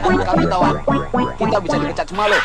Kamu tahu, kita bisa dipecat cuma lo.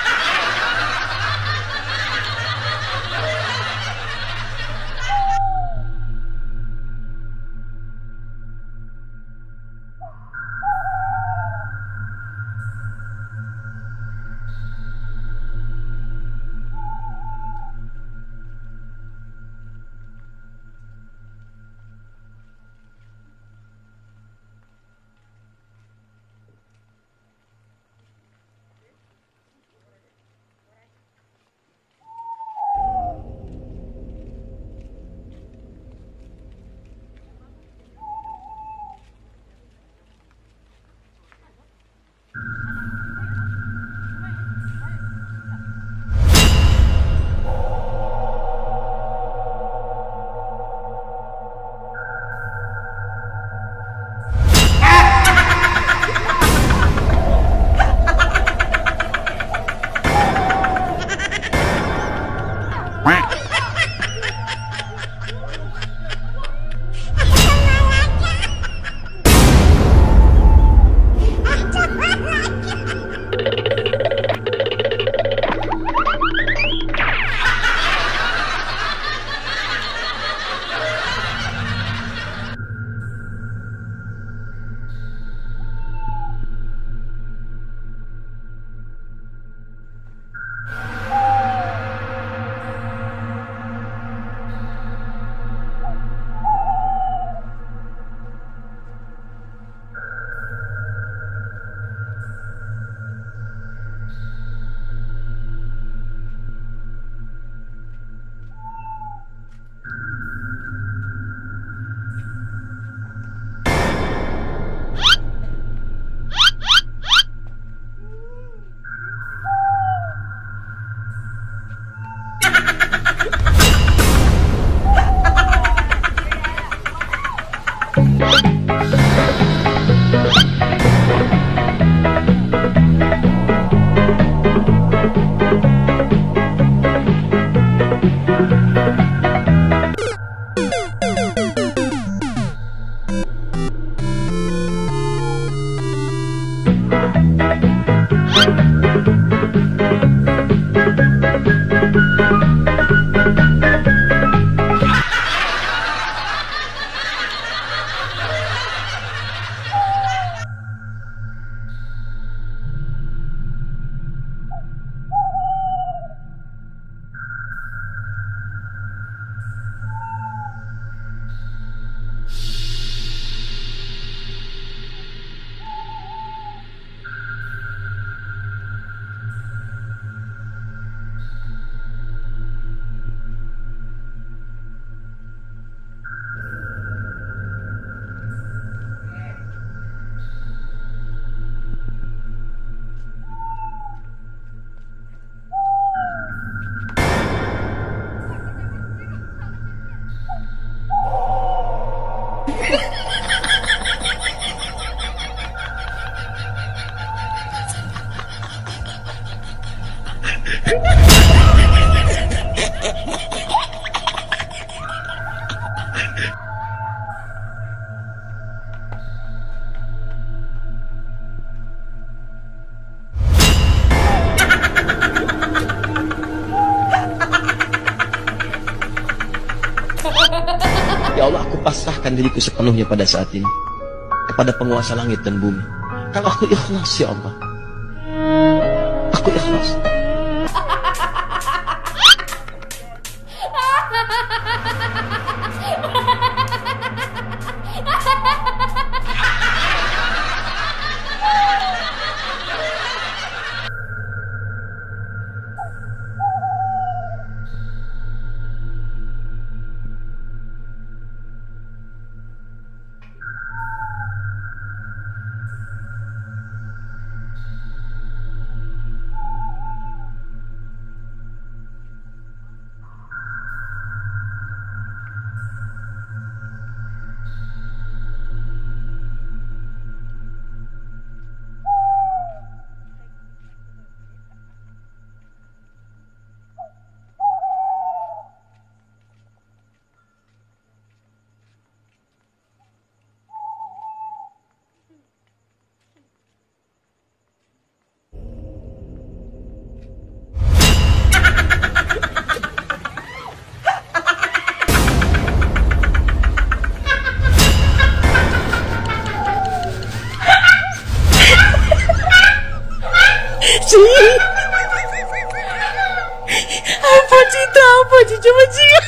serahkan diriku sepenuhnya pada saat ini kepada penguasa langit dan bumi. Kalau aku ikhlas, ya Allah, aku ikhlas. Apa cerita? Apa cerita?